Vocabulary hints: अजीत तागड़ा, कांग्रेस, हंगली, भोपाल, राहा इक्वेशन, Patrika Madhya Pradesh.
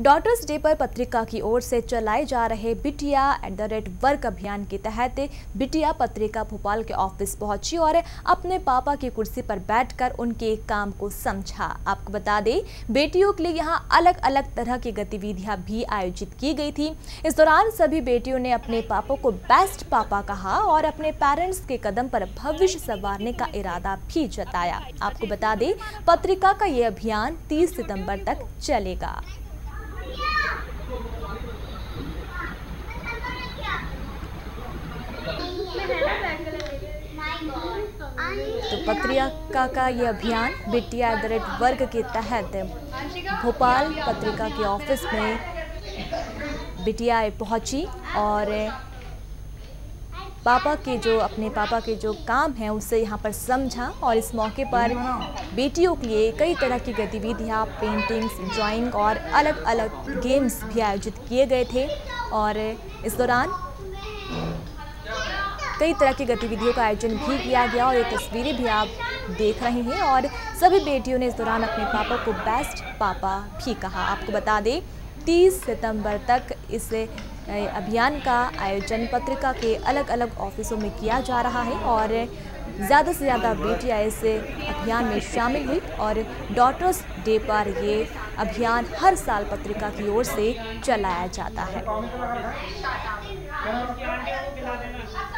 Daughters day पर पत्रिका की ओर से चलाए जा रहे बिटिया @work अभियान के तहत बिटिया पत्रिका भोपाल के ऑफिस पहुंची और अपने पापा की कुर्सी पर बैठकर उनके काम को समझा। आपको बता दें, बेटियों के लिए यहां अलग अलग तरह की गतिविधियां भी आयोजित की गई थी। इस दौरान सभी बेटियों ने अपने पापा को बेस्ट पापा कहा और अपने पेरेंट्स के कदम पर भविष्य संवारने का इरादा भी जताया। आपको बता दें, पत्रिका का ये अभियान 30 सितंबर तक चलेगा। तो पत्रिका का ये अभियान बिटिया @work के तहत भोपाल पत्रिका के ऑफिस में बिटिया पहुंची और अपने पापा के जो काम है उसे यहाँ पर समझा। और इस मौके पर बेटियों के लिए कई तरह की गतिविधियाँ, पेंटिंग्स, ड्राइंग और अलग अलग गेम्स भी आयोजित किए गए थे। और इस दौरान कई तरह की गतिविधियों का आयोजन भी किया गया और ये तस्वीरें भी आप देख रहे हैं। और सभी बेटियों ने इस दौरान अपने पापा को बेस्ट पापा भी कहा। आपको बता दें, 30 सितंबर तक इस अभियान का आयोजन पत्रिका के अलग अलग ऑफिसों में किया जा रहा है और ज़्यादा से ज़्यादा बेटियाँ इस अभियान में शामिल हुई। और डॉटर्स डे पर ये अभियान हर साल पत्रिका की ओर से चलाया जाता है।